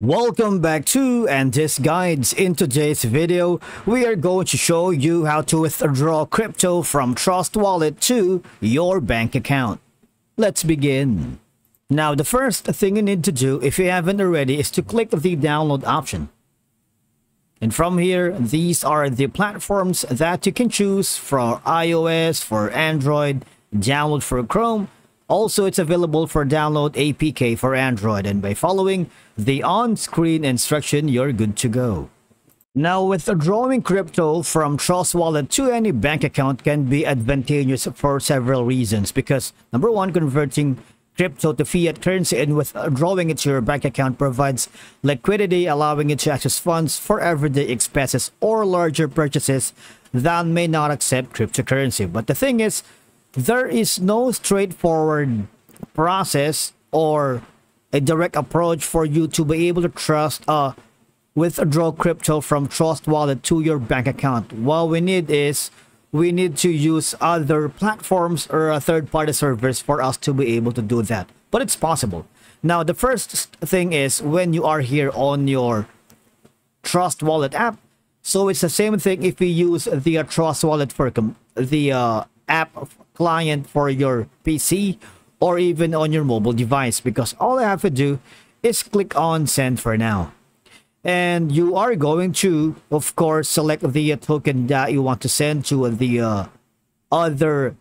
Welcome back to MetaMask Guides. In today's video, we are going to show you how to withdraw crypto from Trust Wallet to your bank account. Let's begin. Now, the first thing you need to do, if you haven't already, is to click the download option. And from here, these are the platforms that you can choose for iOS, for Android, download for Chrome. Also, it's available for download APK for Android, and by following the on-screen instruction, you're good to go. Now, withdrawing crypto from Trust Wallet to any bank account can be advantageous for several reasons, because number one, converting crypto to fiat currency and withdrawing it to your bank account provides liquidity, allowing it to access funds for everyday expenses or larger purchases that may not accept cryptocurrency. But the thing is, there is no straightforward process or a direct approach for you to be able to withdraw crypto from Trust Wallet to your bank account. What we need is to use other platforms or a third-party service for us to be able to do that. But it's possible. Now, the first thing is when you are here on your Trust Wallet app. So it's the same thing if you use the Trust Wallet for the app client for your PC or even on your mobile device, because all I have to do is click on send for now, and you are going to, of course, select the token that you want to send to the other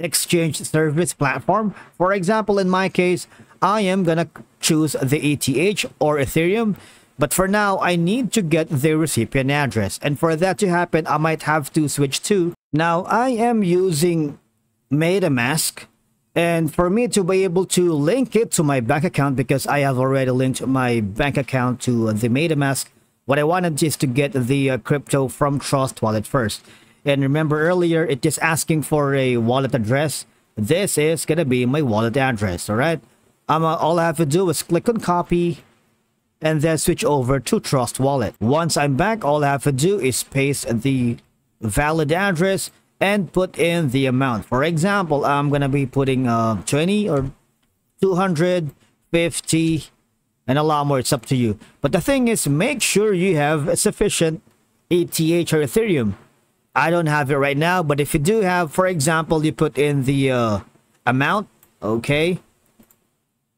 exchange service platform. For example, in my case, I am gonna choose the ETH or Ethereum, but for now I need to get the recipient address, and for that to happen I might have to switch to. Now, I am using MetaMask, and for me to be able to link it to my bank account, because I have already linked my bank account to the MetaMask, what I wanted is to get the crypto from Trust Wallet first. And remember earlier, it is asking for a wallet address. This is going to be my wallet address, all right? All I have to do is click on copy and then switch over to Trust Wallet. Once I'm back, all I have to do is paste the valid address and put in the amount. For example, I'm gonna be putting 20 or 250 and a lot more. It's up to you, but the thing is, make sure you have a sufficient ETH or Ethereum. I don't have it right now, but if you do have, for example, you put in the amount, okay,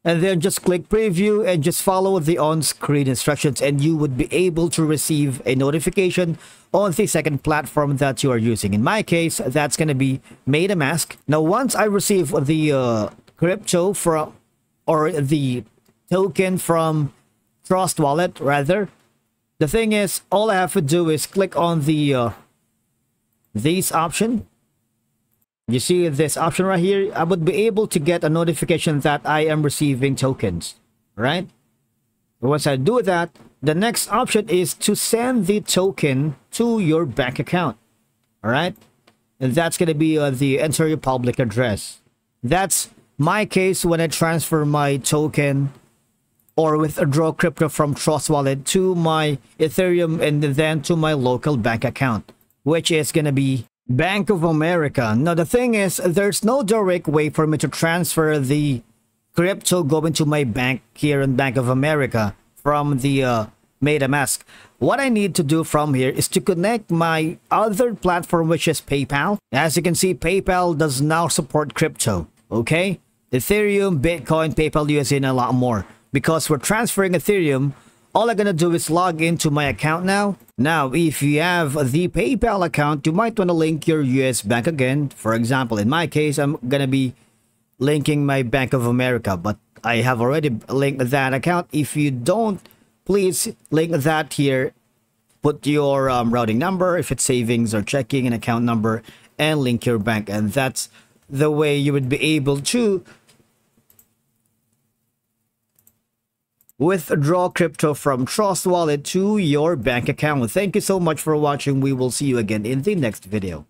and then just click preview and just follow the on-screen instructions, and you would be able to receive a notification on the second platform that you are using. In my case, that's going to be MetaMask. Now, once I receive the crypto from, or the token from Trust Wallet rather, the thing is, all I have to do is click on the this option. You see this option right here, I would be able to get a notification that I am receiving tokens, right? Once I do that, the next option is to send the token to your bank account, all right? And that's going to be the enter your public address. That's my case when I transfer my token or withdraw crypto from Trust Wallet to my Ethereum and then to my local bank account, which is going to be Bank of America. Now, the thing is, there's no direct way for me to transfer the crypto going to my bank here in Bank of America from the MetaMask. What I need to do from here is to connect my other platform, which is PayPal. As you can see, PayPal does now support crypto, okay? Ethereum, Bitcoin, PayPal USD, and a lot more. Because we're transferring Ethereum, all I'm gonna do is log into my account now. Now, if you have the PayPal account, you might want to link your US bank again. For example, in my case, I'm gonna be linking my Bank of America, but I have already linked that account. If you don't, please link that here. Put your routing number, if it's savings or checking, an account number, and link your bank. And that's the way you would be able to withdraw crypto from Trust Wallet to your bank account. Thank you so much for watching. We will see you again in the next video.